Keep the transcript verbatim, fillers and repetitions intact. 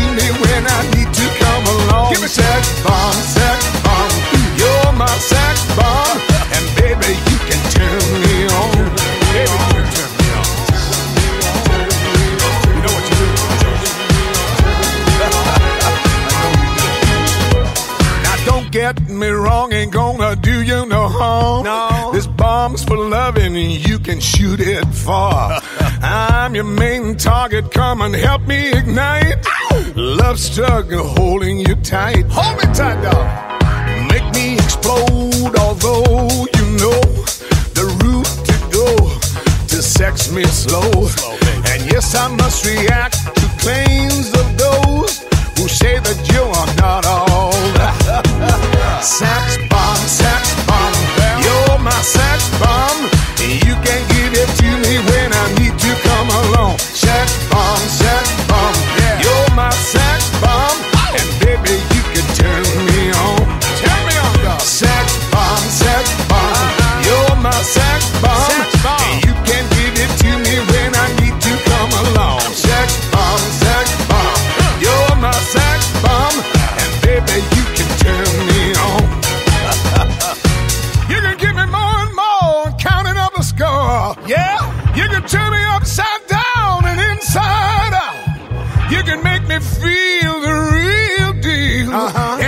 see me when I need to come along. Give me sex bomb, sex bomb. You're my sex bomb, and baby you can turn me on. Baby, you can turn me on. You know what you do? Now don't get me wrong, ain't gonna do you no harm. No. This bomb's for loving, and you can shoot it far. I'm your main target, come and help me ignite. Ow! Love struggle holding you tight. Hold me tight, dog. Make me explode, although you know the route to go to sex me slow. slow and yes, I must react to claims of those who say that you are not all. Sex bomb, sex bomb, you're my sex bomb. You can give it to me when I need to come along. Sex bomb, sex bomb, yeah. You're my sex bomb, and baby you can turn me on. Turn me on, dog. Sex bomb, sex bomb, uh-huh. You're my sex bomb, sex bomb. And you can give it to me when I need to come along. Sex bomb, sex bomb, uh-huh. You're my sex bomb, and baby you can turn me on. You can give me more and more, counting up a score. Yeah, you can turn me upside down and inside out. You can make me feel the real deal. Uh-huh.